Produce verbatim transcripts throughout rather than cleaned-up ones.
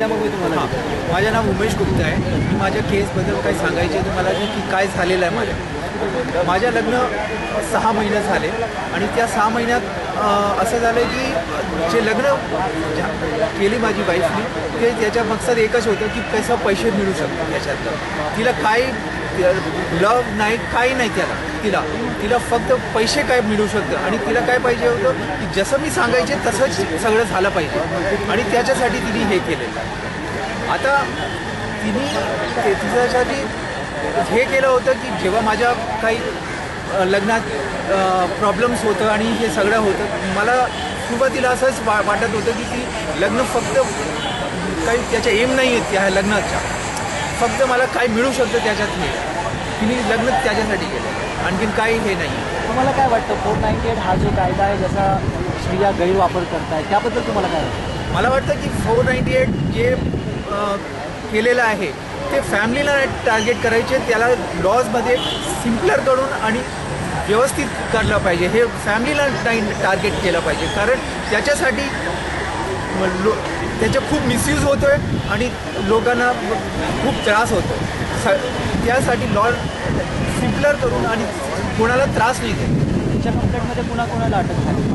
तुम्हाला माझे नाव उमेश गुप्ता आहे। मी माझ्या केसबद्दल काय सांगायचे तुम्हाला की काय झालेलं आहे। माझ्या माझ्या लग्न सहा महिने झाले आणि त्या सहा महिन्यात असं झालं की जे लग्न केली माझी वाईफनी ते त्याचा मकसद एकच होता की कसा पैसे मिळू शकतो त्याच्यात। तिला काय लव नाही काही नाही, त्याला तिला तिला फक्त पैसे काय मिळू शकतं आणि तिला काय पाहिजे होतं की जसं मी सांगायचे तसंच सगळं झालं पाहिजे आणि त्याच्यासाठी तिने हे केलं। आता तिने त्याच्यासाठी हे केलं होतं की जेव्हा माझ्या काही लग्नात प्रॉब्लेम्स होतं आणि हे सगळं होतं मला सुरुवातीला असंच वा वाटत होतं की ती लग्न फक्त काही त्याच्या एम नाही आहेत त्या लग्नाच्या, फक्त मला काय मिळू शकतं त्याच्यात मिळेल। तिने लग्न त्याच्यासाठी केलं, आणखीन काही हे नाही। तुम्हाला काय वाटतं फोर नाईंटी एट हा जो कायदा आहे जसा स्त्रिया गैरवापर करत आहेत त्याबद्दल तुम्हाला काय वाटतं? मला वाटतं की फोर नाईंटी एट जे केलेलं आहे ते फॅमिलीला टार्गेट करायचे, त्याला लॉजमध्ये सिम्पलर करून आणि व्यवस्थित करलं पाहिजे। हे फॅमिलीला नाही टार्गेट केलं पाहिजे कारण त्याच्यासाठी लो त्याचा खूप मिसयूज होतो आहे आणि लोकांना खूप त्रास होतो। स त्यासाठी लॉ सिम्पलर करून आणि कोणाला त्रास नाही देत। त्याच्या कंप्लेंटमध्ये पुन्हा कोणाला अटक झाली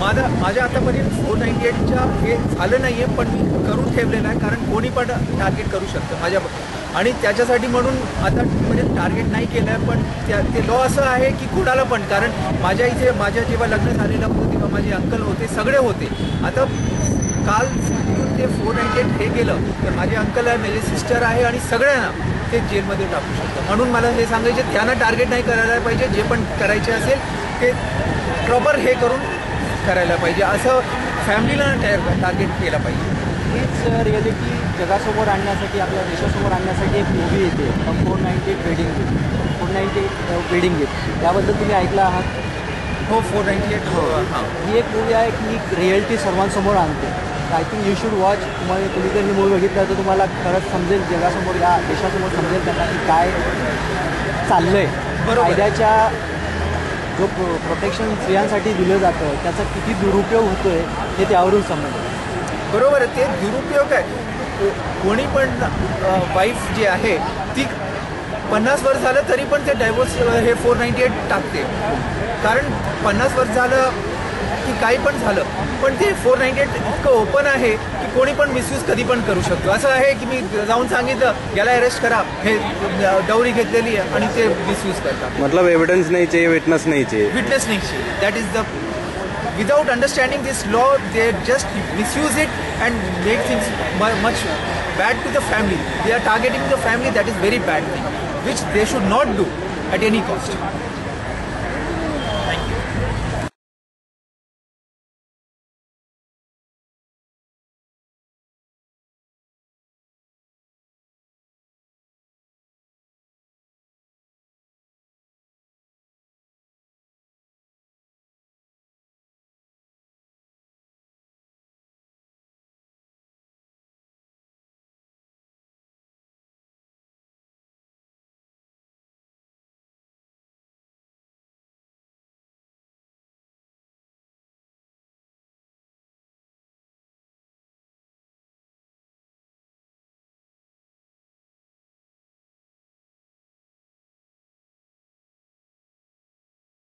माझा माझ्या आतापर्यंत फोर नाईंटी एटच्या हे झालं नाही आहे, पण मी करून ठेवलेलं आहे कारण कोणी पण टार्गेट करू शकतं माझ्या आणि त्याच्यासाठी म्हणून आतापर्यंत टार्गेट नाही केलं आहे। पण त्या ते लॉ असं आहे की कोणाला पण, कारण माझ्या इथे माझ्या जेव्हा लग्न झालेलं होतं तेव्हा माझे अंकल होते सगळे होते। आता काल ते फोन आहे हे केलं तर माझे अंकल आहे, माझे सिस्टर आहे आणि सगळ्यांना ते जेलमध्ये टाकू शकतं। म्हणून मला हे सांगायचे त्यांना टार्गेट नाही करायला पाहिजे, जे पण करायचे असेल ते प्रॉपर हे करून करायला पाहिजे, असं फॅमिलीला टार्गेट केलं पाहिजे। हीच रिॲलिटी जगासमोर आणण्यासाठी आपल्या देशासमोर आणण्यासाठी एक मूवी येते four ninety eight wedding gift four ninety eight wedding gift त्याबद्दल तुम्ही ऐकलं आहात हो? फोर नाईंटी एट हो हां ही एक मूवी आहे की रिॲलिटी सर्वांसमोर आणते। I think you should watch. तुम्हाला तुम्ही जर ही मूवी बघितला तर तुम्हाला खरंच समजेल जगासमोर या देशासमोर समजेल त्यांना की काय चाललं आहे, बरोबर कायद्याच्या जो प्रो प्रोटेक्शन स्त्रियांसाठी दिलं जातं त्याचा किती दुरुपयोग होतो आहे हे त्यावरून समजतं, बरोबर आहे। ते दुरुपयोग आहे, कोणी पण वाईफ जी आहे ती पन्नास वर्ष झालं तरी पण ते डायव्होर्स हे फोर नाईंटी एट टाकते कारण पन्नास वर्ष झालं की काही पण झालं, पण ते फोर नाईंटी एट इतकं ओपन आहे की कोणी पण मिसयूज कधी पण करू शकतो। असं आहे की मी जाऊन सांगितलं याला अरेस्ट करा, हे डौरी घेतलेली आहे आणि ते मिसयूज करतात। मतलब एव्हिडन्स नाही चाहिए, विटनेस नाही चाहिए, विटनेस नाही चाहिए। That is the without understanding this law they just misuse it and make things much bad to the family. They are targeting the family, that is very bad thing which they should not do at any cost.